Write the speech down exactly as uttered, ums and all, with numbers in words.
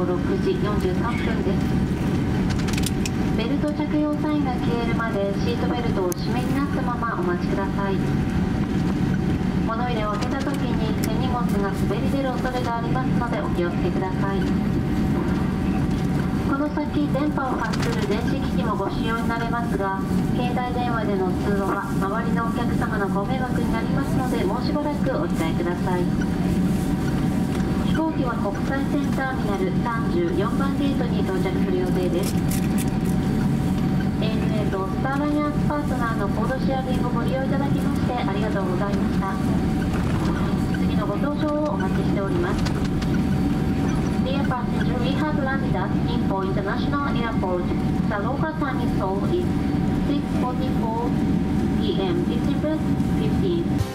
午ろくじよんじゅうさんぷんです。ベルト着用サインが消えるまでシートベルトを締めになったままお待ちください。物入れを開けた時に手荷物が滑り出る恐れがありますのでお気をつけください。この先電波を発する電子機器もご使用になれますが、携帯電話での通話は周りのお客様のご迷惑になりますのでもうしばらくお控えください。飛行機は国際線ターミナルさんじゅうよんばんゲートに到着する予定です。 エーエヌエー とスターライアンスパートナーのコードシェアリングをご利用いただきましてありがとうございました。次のご搭乗をお待ちしております。 Dear passenger, we have landed at Ningbo International Airport. The local time in Seoul is six forty-four p m December fifteenth.